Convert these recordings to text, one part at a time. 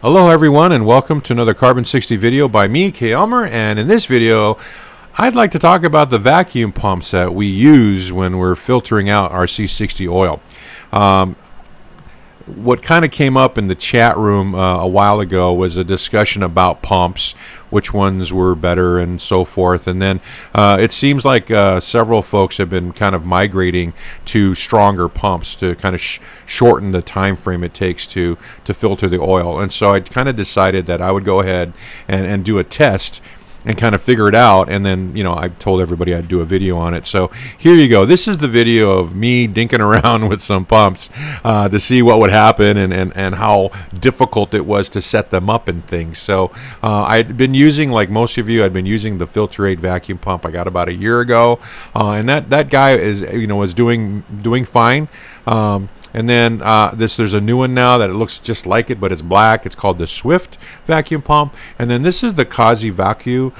Hello everyone, and welcome to another Carbon 60 video by me, Kay Elmer, and in this video I'd like to talk about the vacuum pumps that we use when we're filtering out our C60 oil. What kind of came up in the chat room a while ago was a discussion about pumps, which ones were better and so forth, and then it seems like several folks have been kind of migrating to stronger pumps to kind of shorten the time frame it takes to filter the oil. And so I kind of decided that I would go ahead and do a test and kind of figure it out, and then, you know, I told everybody I'd do a video on it. So here you go. This is the video of me dinking around with some pumps to see what would happen and how difficult it was to set them up and things. So I'd been using, like most of you, I'd been using the Filtr8 vacuum pump. I got about a year ago, and that guy is, you know, was doing fine. And then there's a new one now that it looks just like it, but it's black. It's called the Swift vacuum pump. And then this is the Kozyvacu, you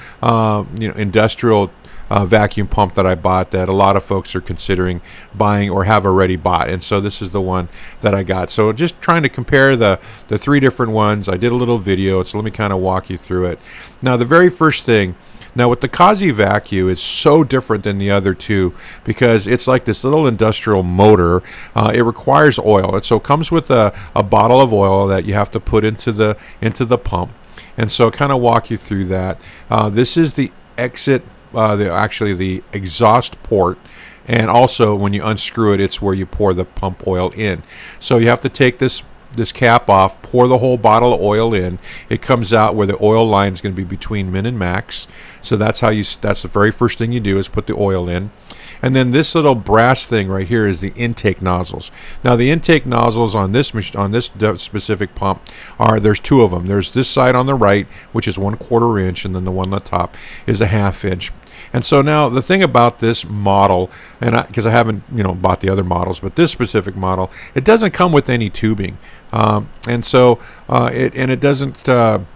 know, industrial vacuum pump that I bought, that a lot of folks are considering buying or have already bought. And so this is the one that I got. So just trying to compare the three different ones. I did a little video, so let me kind of walk you through it. Now, the very first thing. Now, with the Kozyvacu, is so different than the other two because it's like this little industrial motor. It requires oil, and so it comes with a bottle of oil that you have to put into the pump. And so, kind of walk you through that. This is the exit, actually the exhaust port. And also, when you unscrew it, it's where you pour the pump oil in. So you have to take this cap off, pour the whole bottle of oil in. It comes out where the oil line is going to be between min and max. So that's how you, that's the very first thing you do, is put the oil in. And then this little brass thing right here is the intake nozzles. Now, the intake nozzles on this specific pump are, there's two of them. There's this side on the right, which is 1/4 inch, and then the one on the top is a 1/2 inch. And so now the thing about this model, and because I haven't, you know, bought the other models, but this specific model, it doesn't come with any tubing, and so it doesn't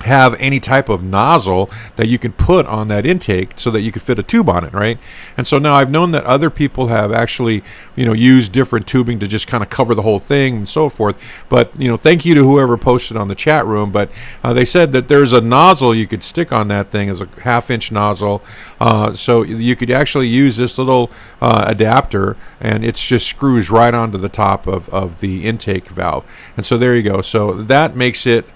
have any type of nozzle that you can put on that intake so that you could fit a tube on it, right? And so now I've known that other people have actually, you know, used different tubing to just kind of cover the whole thing and so forth. But, you know, thank you to whoever posted on the chat room, but they said that there's a nozzle you could stick on that thing, as a 1/2 inch nozzle, so you could actually use this little adapter, and it's just screws right onto the top of the intake valve. And so there you go. So that makes it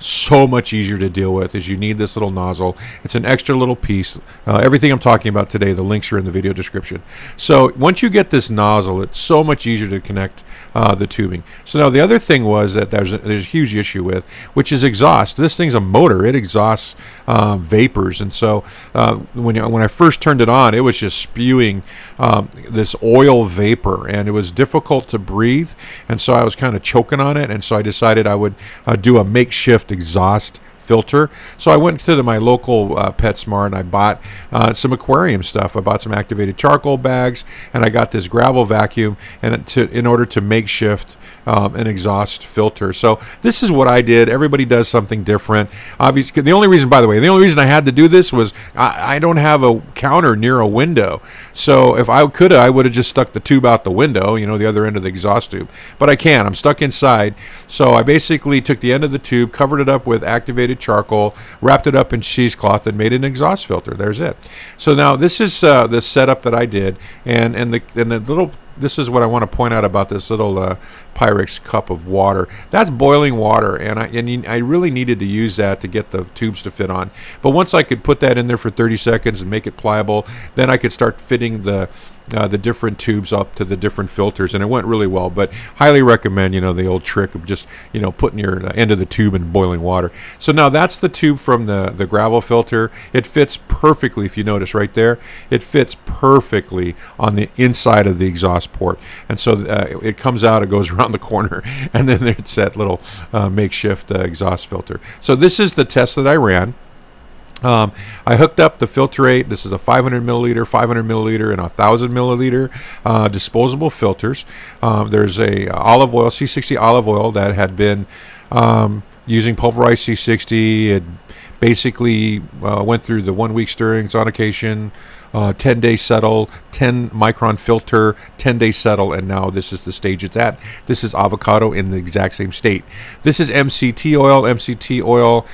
so much easier to deal with, is you need this little nozzle. It's an extra little piece. Everything I'm talking about today, the links are in the video description. So once you get this nozzle, it's so much easier to connect the tubing. So now the other thing was that there's a huge issue with, which is exhaust. This thing's a motor. It exhausts vapors. And so when I first turned it on, it was just spewing this oil vapor, and it was difficult to breathe. And so I was kind of choking on it. And so I decided I would do a makeshift exhaust filter. So I went to my local PetSmart, and I bought some aquarium stuff. I bought some activated charcoal bags, and I got this gravel vacuum, and in order to makeshift an exhaust filter. So this is what I did. Everybody does something different. Obviously, the only reason, by the way, the only reason I had to do this was I don't have a counter near a window. So if I could, I would have just stuck the tube out the window, you know, the other end of the exhaust tube. But I can't. I'm stuck inside. So I basically took the end of the tube, covered it up with activated charcoal, wrapped it up in cheesecloth, and made an exhaust filter. There's it. So now this is the setup that I did, and the little, this is what I want to point out about this little Pyrex cup of water. That's boiling water, and I really needed to use that to get the tubes to fit on. But once I could put that in there for 30 seconds and make it pliable, then I could start fitting the different tubes up to the different filters, and it went really well. But highly recommend, you know, the old trick of just, you know, putting your end of the tube in boiling water. So now that's the tube from the gravel filter. It fits perfectly. If you notice right there, it fits perfectly on the inside of the exhaust port. And so it comes out, it goes around the corner, and then it's that little makeshift exhaust filter. So this is the test that I ran. I hooked up the Filtr8. This is a 500 milliliter, 500 milliliter, and 1,000 milliliter disposable filters. There's a olive oil, C60 olive oil, that had been using pulverized C60. It basically went through the 1-week stirrings on occasion. 10-day settle, 10-micron filter, 10-day settle, and now this is the stage it's at. This is avocado in the exact same state. This is MCT oil. MCT oil,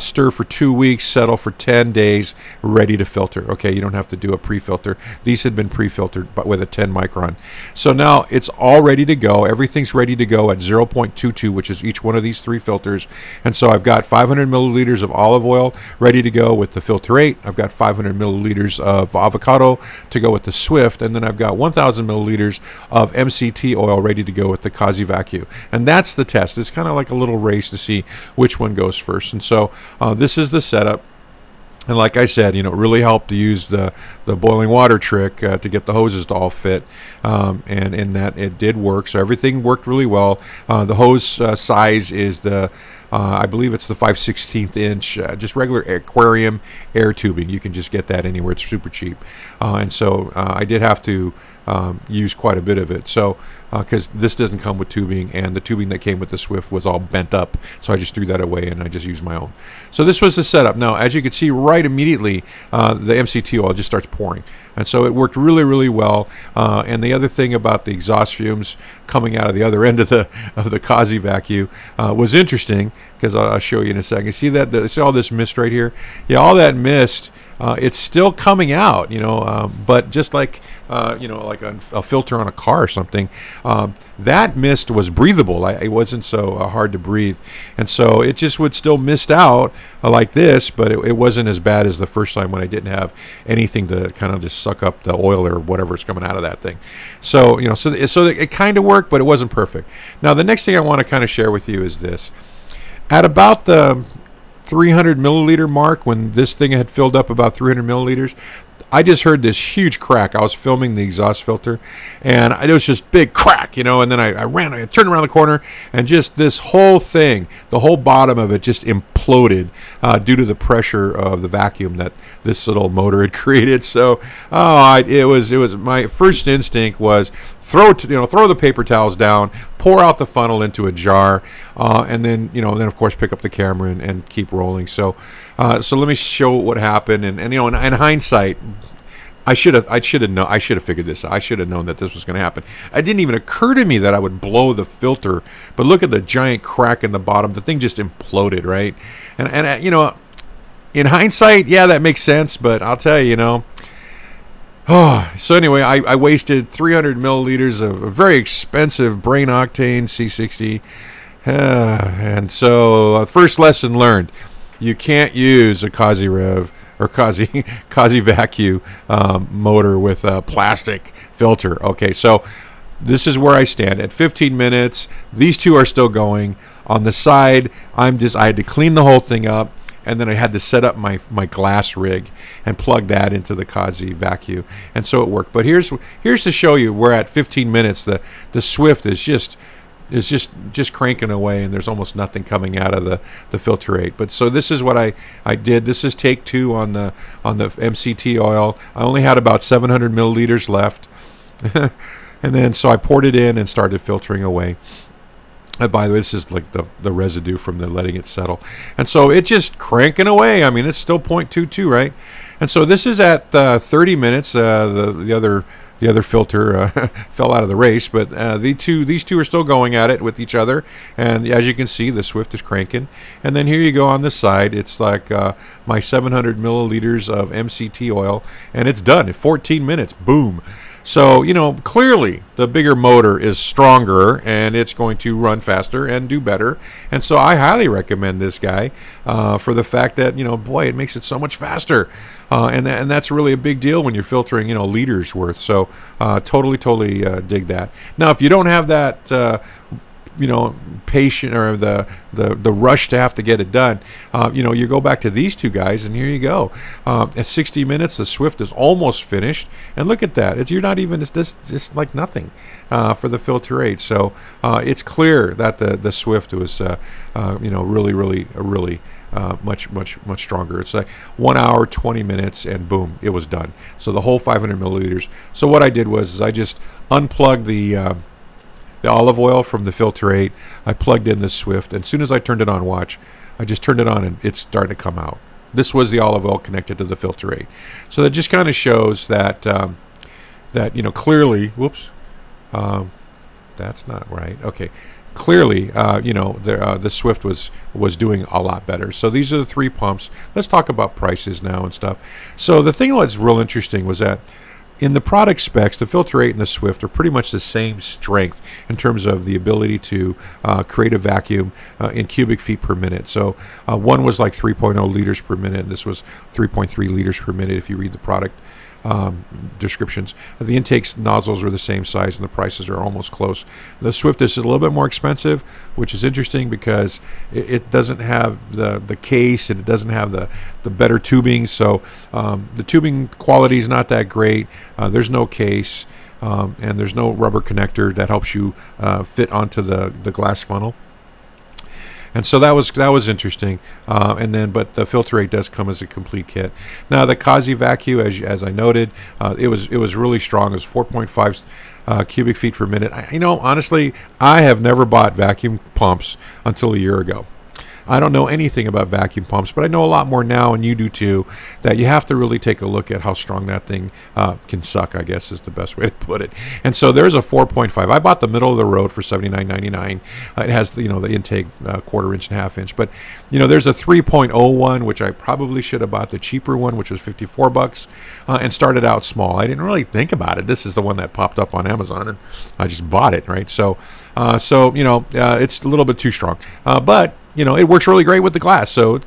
stir for 2 weeks, settle for 10 days, ready to filter. Okay, you don't have to do a pre-filter. These had been pre-filtered, but with a 10-micron. So now it's all ready to go. Everything's ready to go at 0.22, which is each one of these three filters. And so I've got 500 milliliters of olive oil ready to go with the Filtr8. I've got 500 milliliters of avocado to go with the Swift, and then I've got 1,000 milliliters of MCT oil ready to go with the Kozyvacu. And that's the test. It's kind of like a little race to see which one goes first. And so this is the setup. And like I said, you know, it really helped to use the boiling water trick to get the hoses to all fit. And in that, it did work. So everything worked really well. The hose size is the, I believe it's the 5/16 inch, just regular aquarium air tubing. You can just get that anywhere. It's super cheap. And so I did have to use quite a bit of it. So, because this doesn't come with tubing, and the tubing that came with the Swift was all bent up. So I just threw that away and I just used my own. So this was the setup. Now, as you can see right immediately, the MCT oil just starts pouring. And so it worked really, really well. And the other thing about the exhaust fumes coming out of the other end of the Kozyvacu was interesting, because I'll show you in a second. See that? See all this mist right here? Yeah, all that mist. It's still coming out, you know, but just like, you know, like a filter on a car or something, that mist was breathable. It wasn't so hard to breathe. And so it just would still mist out like this, but it wasn't as bad as the first time when I didn't have anything to kind of just suck up the oil or whatever's coming out of that thing. So, you know, so it kind of worked, but it wasn't perfect. Now, the next thing I want to kind of share with you is this. At about the 300 milliliter mark, when this thing had filled up about 300 milliliters, I just heard this huge crack. I was filming the exhaust filter, and it was just big crack, you know, and then I turned around the corner, and just this whole thing, the whole bottom of it just imploded due to the pressure of the vacuum that this little motor had created. So it was my first instinct was throw the paper towels down, pour out the funnel into a jar, and then, you know, of course pick up the camera and keep rolling. So so let me show what happened. And you know, in hindsight, I should have figured this out. I should have known that this was going to happen. It didn't even occur to me that I would blow the filter, but look at the giant crack in the bottom. The thing just imploded, right? And you know, in hindsight, yeah, that makes sense, but I'll tell you, you know, oh, so anyway, I wasted 300 milliliters of a very expensive brain octane C60. And so first lesson learned, you can't use a Kozyrev or Kozyvacu motor with a plastic filter. Okay, so this is where I stand at 15 minutes. These two are still going. On the side, I had to clean the whole thing up. And then I had to set up my glass rig and plug that into the Kozyvacu, and so it worked. But here's to show you where at 15 minutes the Swift is just cranking away, and there's almost nothing coming out of the Filtr8. But so this is what I did. This is take two on the MCT oil. I only had about 700 milliliters left, and then so I poured it in and started filtering away. By the way, this is like the residue from the letting it settle. And so it just cranking away. I mean, it's still 0.22, right? And so this is at 30 minutes. The other filter fell out of the race, but these two are still going at it with each other. And as you can see, the Swift is cranking. And then here you go on this side. It's like my 700 milliliters of MCT oil, and it's done in 14 minutes. Boom. So, you know, clearly the bigger motor is stronger, and it's going to run faster and do better. And so I highly recommend this guy for the fact that, you know, boy, it makes it so much faster. And that's really a big deal when you're filtering, you know, liters worth. So totally dig that. Now, if you don't have that, you know, patient or the rush to have to get it done, you know, you go back to these two guys, and here you go. At 60 minutes, the Swift is almost finished, and look at that. You're not even, it's just like nothing for the Filtr8. So it's clear that the Swift was, you know, really much stronger. It's like 1 hour, 20 minutes, and boom, it was done. So the whole 500 milliliters. So what I did was I just unplugged the olive oil from the Filtr8. I plugged in the Swift, and as soon as I turned it on, watch, I just turned it on, and it's starting to come out. This was the olive oil connected to the Filtr8. So that just kind of shows that, clearly, whoops, that's not right. Okay. Clearly, the Swift was doing a lot better. So these are the three pumps. Let's talk about prices now and stuff. So the thing that's real interesting was that in the product specs, the Filtr8 and the Swift are pretty much the same strength in terms of the ability to create a vacuum in cubic feet per minute. So one was like 3.0 liters per minute, and this was 3.3 liters per minute if you read the product descriptions. The intake nozzles are the same size and the prices are almost close. The Swift is a little bit more expensive, which is interesting because it doesn't have the case and it doesn't have the better tubing. So the tubing quality is not that great. There's no case and there's no rubber connector that helps you fit onto the glass funnel. And so that was interesting, but the Filtr8 does come as a complete kit. Now the Kozyvacu, as I noted, it was really strong. It was 4.5 cubic feet per minute. Honestly, I have never bought vacuum pumps until a year ago. I don't know anything about vacuum pumps, but I know a lot more now, and you do too, that you have to really take a look at how strong that thing can suck, I guess is the best way to put it. And so there's a 4.5. I bought the middle of the road for $79.99. It has the intake quarter inch and half inch, but there's a 3.01, which I probably should have bought the cheaper one, which was $54, and started out small. I didn't really think about it. This is the one that popped up on Amazon, and I just bought it, right? So, it's a little bit too strong, but it works really great with the glass, so it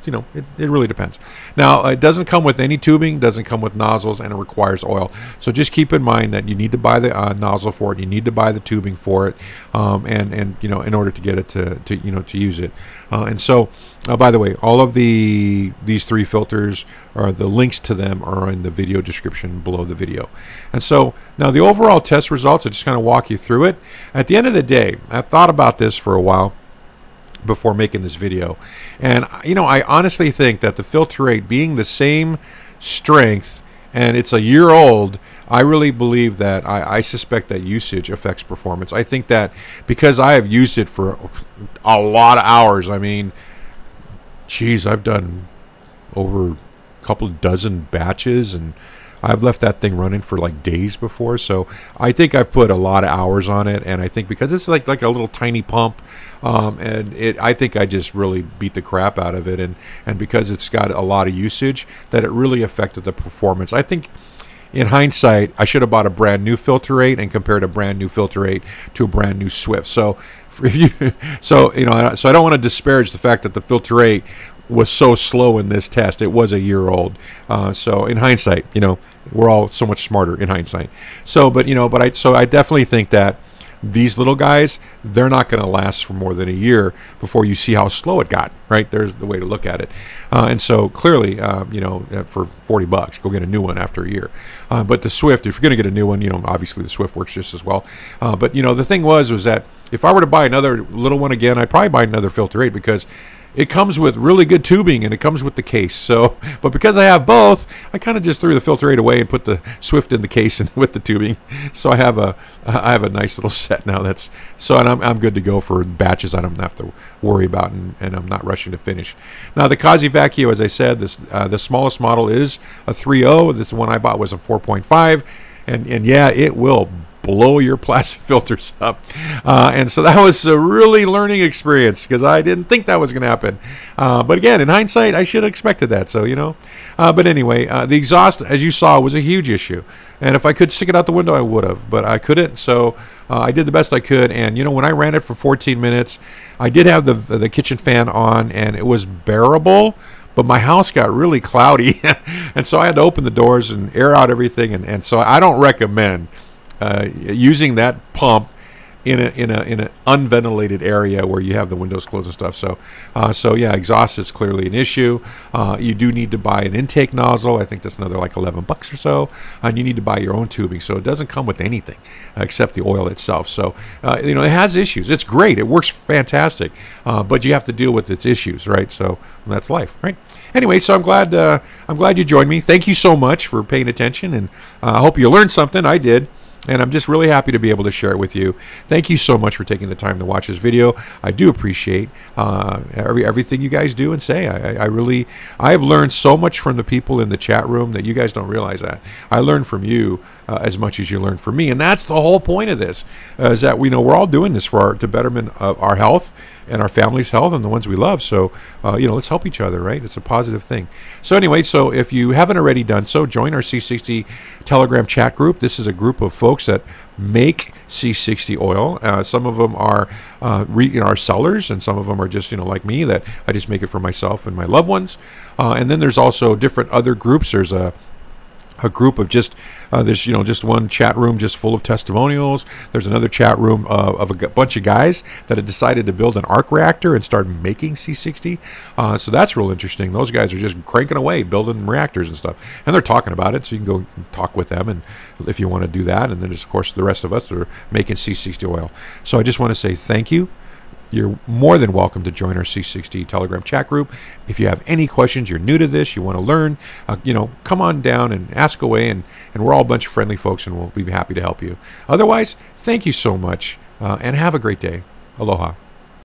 really depends. Now it doesn't come with any tubing, doesn't come with nozzles, and it requires oil. So just keep in mind that you need to buy the nozzle for it, you need to buy the tubing for it, and in order to get it to use it. By the way, all of these three filters, or the links to them, are in the video description below the video. And so now the overall test results, I just kind of walk you through it. At the end of the day, I thought about this for a while before making this video, and I honestly think that the Filtr8 being the same strength, and it's a year old, I really believe that I suspect that usage affects performance. I think that because I have used it for a lot of hours, I've done over a couple dozen batches, and I've left that thing running for like days before, so I think I've put a lot of hours on it, and I think because it's like a little tiny pump, I think I just really beat the crap out of it, and because it's got a lot of usage, that it really affected the performance. I think in hindsight, I should have bought a brand new Filtr8 and compared a brand new Filtr8 to a brand new Swift. So, I don't want to disparage the fact that the Filtr8 was so slow in this test. It was a year old. So in hindsight, we're all so much smarter in hindsight. So, I definitely think that these little guys, they're not going to last for more than a year before you see how slow it got, right? There's the way to look at it. Clearly, for $40, go get a new one after a year. But the Swift, if you're going to get a new one, obviously the Swift works just as well. The thing was that if I were to buy another little one again, I'd probably buy another Filtr8 because it comes with really good tubing and it comes with the case. So, but because I have both, I kind of just threw the Filtr8 away and put the Swift in the case and with the tubing. So I have a nice little set now. And I'm good to go for batches I don't have to worry about, and I'm not rushing to finish. Now the Kozyvacu, as I said, this the smallest model is a 3.0. This one I bought was a 4.5, and yeah, it will blow your plastic filters up, and so that was a really learning experience because I didn't think that was going to happen, but again, in hindsight, I should have expected that. So the exhaust, as you saw, was a huge issue, and if I could stick it out the window, I would have, but I couldn't. So I did the best I could, and when I ran it for 14 minutes, I did have the kitchen fan on, and it was bearable. But my house got really cloudy, and so I had to open the doors and air out everything, and so I don't recommend using that pump in an unventilated area where you have the windows closed and stuff. So, yeah, exhaust is clearly an issue. You do need to buy an intake nozzle. I think that's another like $11 or so, and you need to buy your own tubing. So it doesn't come with anything except the oil itself. So, it has issues. It's great. It works fantastic, but you have to deal with its issues, right? So that's life, right? Anyway, so I'm glad you joined me. Thank you so much for paying attention, and I hope you learned something. I did. And I'm just really happy to be able to share it with you. Thank you so much for taking the time to watch this video. I do appreciate everything you guys do and say. I have learned so much from the people in the chat room that you guys don't realize that. I learn from you as much as you learn from me. And that's the whole point of this, is that we know we're all doing this for the betterment of our health and our family's health and the ones we love. So, you know, let's help each other, right? It's a positive thing. So anyway, so if you haven't already done so, join our C60 Telegram chat group. This is a group of folks that make C60 oil. Some of them are our sellers, and some of them are just, you know, like me, that I just make it for myself and my loved ones. And then there's also different other groups. There's a group of just there's, you know, just one chat room just full of testimonials. There's another chat room of a bunch of guys that had decided to build an arc reactor and start making C60. So that's real interesting. Those guys are just cranking away, building reactors and stuff. And they're talking about it, so you can go talk with them and if you want to do that. And then, of course, the rest of us that are making C60 oil. So I just want to say thank you. You're more than welcome to join our C60 Telegram chat group. If you have any questions, you're new to this, you want to learn, you know, come on down and ask away, and we're all a bunch of friendly folks, and we'll be happy to help you. Otherwise, thank you so much, and have a great day. Aloha.